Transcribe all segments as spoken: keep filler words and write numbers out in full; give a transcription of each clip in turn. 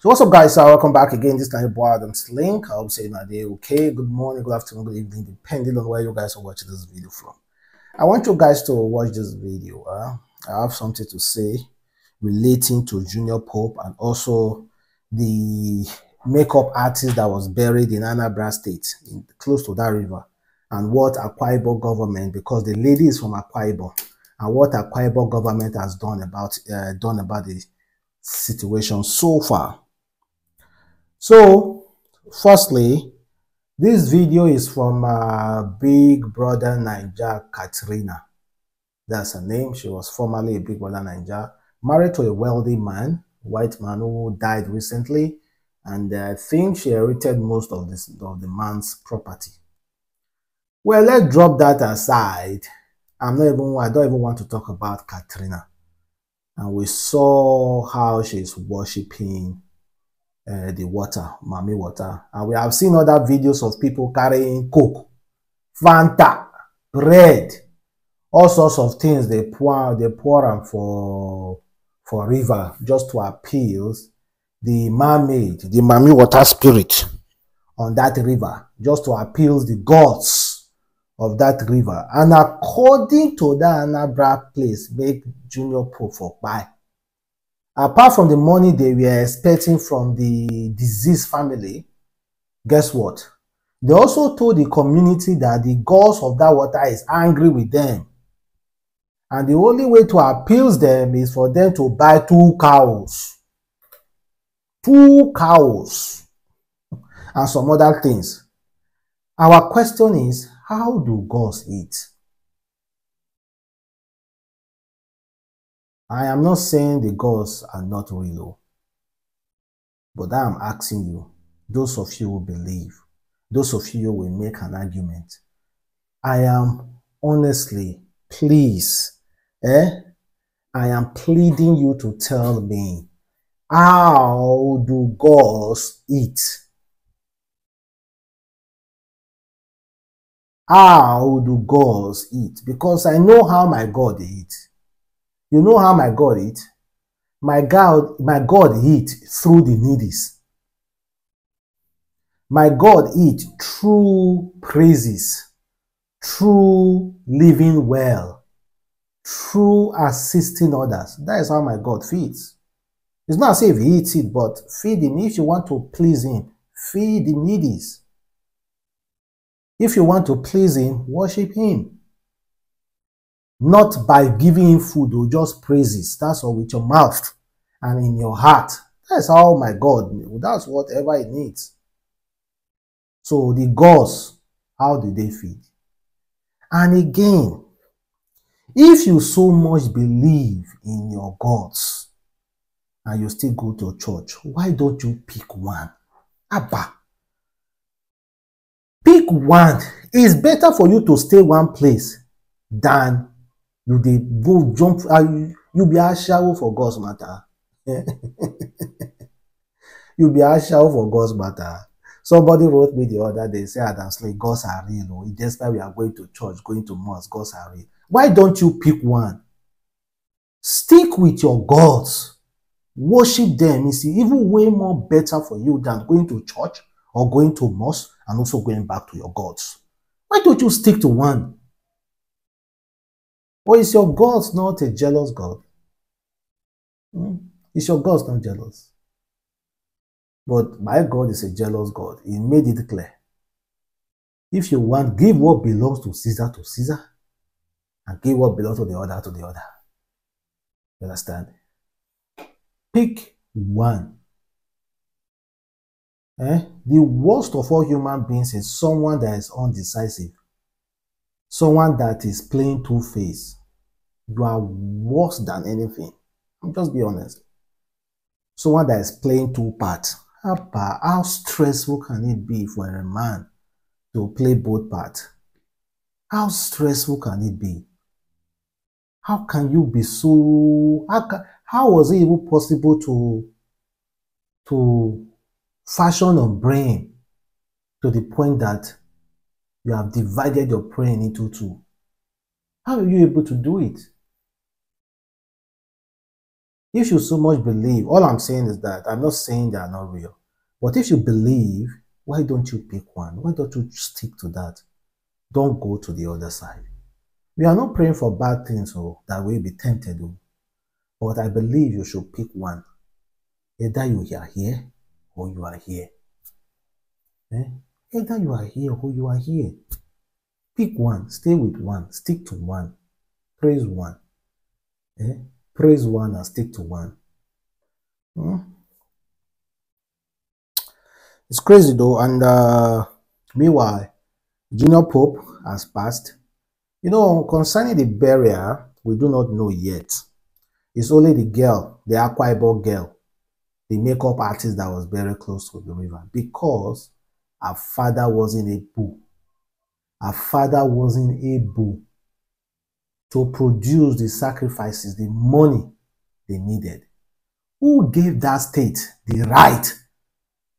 So what's up, guys? So welcome back again. This time, boy Adam's link. I hope saying that day okay. Good morning, good afternoon, good evening, depending on where you guys are watching this video from. I want you guys to watch this video. Uh, I have something to say relating to Junior Pope and also the makeup artist that was buried in Anambra State, in, close to that river, and what Akwa Ibom government, because the lady is from Akwa Ibom, and what Akwa Ibom government has done about uh, done about the situation so far. So, firstly, this video is from uh, Big Brother Naija Katrina. That's her name. She was formerly a Big Brother Naija, married to a wealthy man, white man who died recently, and I think she inherited most of this of the man's property. Well, let's drop that aside. I'm not even. I don't even want to talk about Katrina. And we saw how she's worshiping uh, the water, mommy water. And we have seen other videos of people carrying coke, Fanta, bread, all sorts of things they pour, they pour them for for river, just to appeal the mermaid, the mommy water spirit on that river, just to appeal the gods of that river. And according to that Anambra place, make Junior Pope for buy. Apart from the money they were expecting from the deceased family, guess what? They also told the community that the gods of that water is angry with them. And the only way to appeal them is for them to buy two cows. Two cows. And some other things. Our question is, how do gods eat? I am not saying the gods are not real, but I am asking you, those of you who believe, those of you who will make an argument, I am honestly, please, eh? I am pleading you to tell me, how do gods eat? How do gods eat? Because I know how my God eats. You know how my God eat? My God, my God eat through the needies. My God eat through praises, through living well, through assisting others. That is how my God feeds. It's not as if he eats it, but feed him. If you want to please him, feed the needies. If you want to please him, worship him. Not by giving him food or just praises. That's all with your mouth and in your heart. That's how my God, that's whatever it needs. So the gods, how do they feed? And again, if you so much believe in your gods and you still go to church, why don't you pick one? Abba. Pick one. It's better for you to stay one place than you dey go jump, you, you be ashawo for God's matter. You be ashawo for God's matter. Somebody wrote me the other day, said, Adam's like, gods are real. Despite we are going to church, going to mosque, gods are real. Why don't you pick one? Stick with your gods. Worship them. It's even way more better for you than going to church or going to mosque and also going back to your gods. Why don't you stick to one? Or is your God not a jealous God? Hmm? Is your God not jealous? But my God is a jealous God. He made it clear. If you want, give what belongs to Caesar to Caesar, and give what belongs to the other to the other. You understand? Pick one. Eh? The worst of all human beings is someone that is undecisive. Someone that is playing two-faced. You are worse than anything. Just be honest. Someone that is playing two parts. How stressful can it be for a man to play both parts? How stressful can it be? How can you be so... How, can, how was it even possible to, to fashion your brain to the point that you have divided your brain into two? How are you able to do it? If you so much believe, all I'm saying is that I'm not saying they are not real. But if you believe, why don't you pick one? Why don't you stick to that? Don't go to the other side. We are not praying for bad things or that we'll be tempted. But I believe you should pick one. Either you are here or you are here. Eh? Either you are here or you are here. Pick one. Stay with one. Stick to one. Praise one. Eh? Praise one and stick to one. Hmm? It's crazy though. And uh, meanwhile, Junior Pope has passed. You know, concerning the burial, we do not know yet. It's only the girl, the Akwa Ibom girl, the makeup artist that was very close to the river, because her father wasn't able. Her father wasn't able to produce the sacrifices, the money they needed. Who gave that state the right?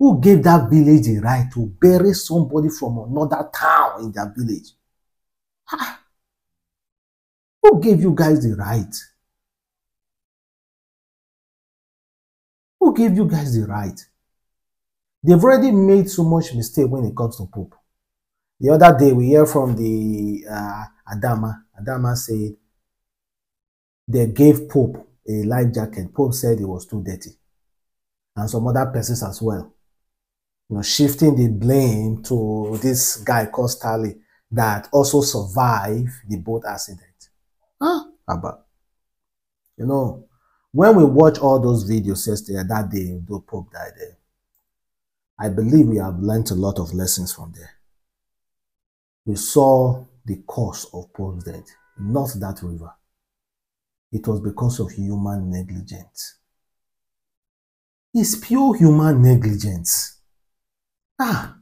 Who gave that village the right to bury somebody from another town in that village? Ah. Who gave you guys the right? Who gave you guys the right? They've already made so much mistake when it comes to Pope. The other day we hear from the uh, Adama. Adama said they gave Pope a life jacket. Pope said it was too dirty. And some other persons as well. You know, shifting the blame to this guy called Stanley that also survived the boat accident. Huh? Abba. You know, when we watch all those videos yesterday, that day, the Pope died there, I believe we have learned a lot of lessons from there. We saw the cause of Pope's death, not that river. It was because of human negligence. It's pure human negligence. Ah,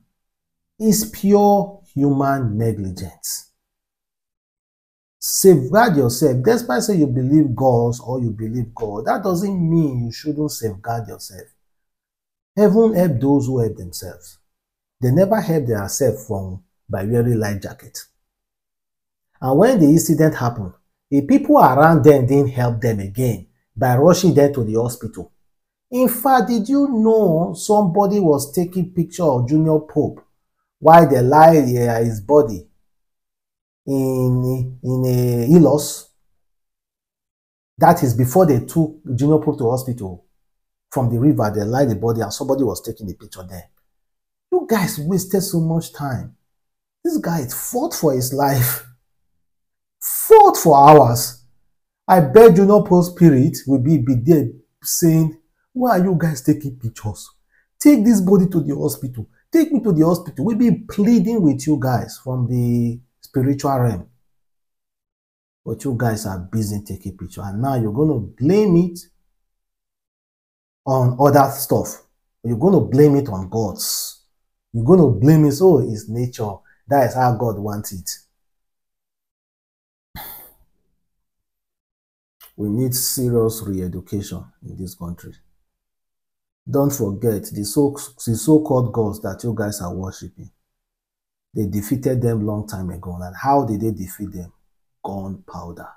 it's pure human negligence. Safeguard yourself. Despite saying you believe God or you believe God, that doesn't mean you shouldn't safeguard yourself. Heaven help those who help themselves. They never help themselves from by wearing life jacket. And when the incident happened, the people around them didn't help them again by rushing them to the hospital. In fact, did you know somebody was taking picture of Junior Pope while they lie here his body in, in a hilos? That is before they took Junior Pope to hospital from the river. They lie the body and somebody was taking the picture there. You guys wasted so much time. This guy fought for his life. Fought for hours. I bet Junior Pope's spirit will be, be there saying, why are you guys taking pictures? Take this body to the hospital. Take me to the hospital. We'll be pleading with you guys from the spiritual realm. But you guys are busy taking pictures. And now you're going to blame it on other stuff. You're going to blame it on God's. You're going to blame it. So it's nature. That is how God wants it. We need serious re-education in this country. Don't forget the so the so-called gods that you guys are worshiping. They defeated them long time ago. And how did they defeat them? Gunpowder.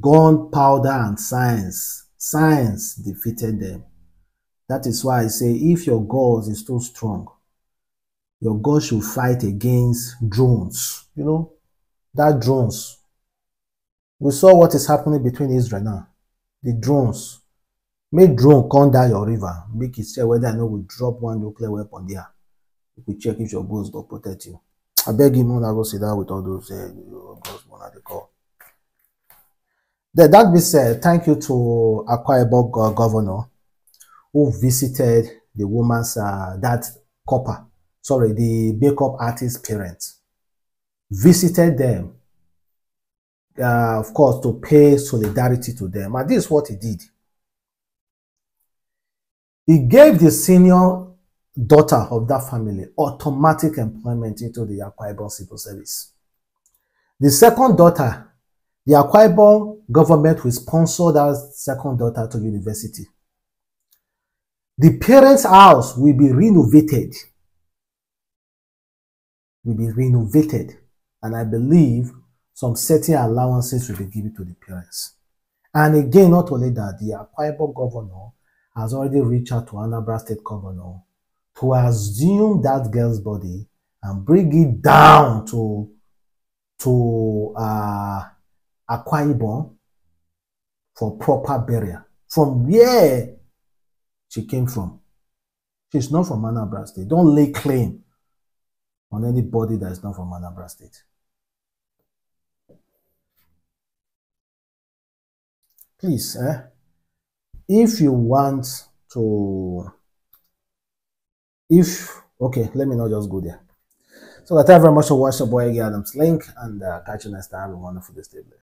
Gunpowder and science. Science defeated them. That is why I say if your God is too strong, your God should fight against drones. You know, that drones. We saw what is happening between Israel now. The drones. Make drone come down your river. Make it check whether I know we drop one nuclear weapon there. You could check if your boats will protect you. I beg you, man, I go sit down with all those uh, boats, man, at the call. That, that being said, thank you to Akwa Ibom governor who visited the woman's, uh, that copper, sorry, the makeup artist's parents. Visited them, uh, of course, to pay solidarity to them. And this is what he did. He gave the senior daughter of that family automatic employment into the Akwa Ibom civil service. The second daughter, the Akwa Ibom government will sponsor that second daughter to university. The parents' house will be renovated. Will be renovated. And I believe some certain allowances will be given to the parents. And again, not only that, the Akwa Ibom governor has already reached out to Anambra State governor to assume that girl's body and bring it down to, to uh, Akwa Ibom for proper burial from where she came from. She's not from Anambra State. Don't lay claim on anybody that is not from Anambra State. Please, eh? If you want to, if, okay, let me not just go there. So, thank you very much for watching your boy Adam's Link, and uh, catch you next time. Have a wonderful day.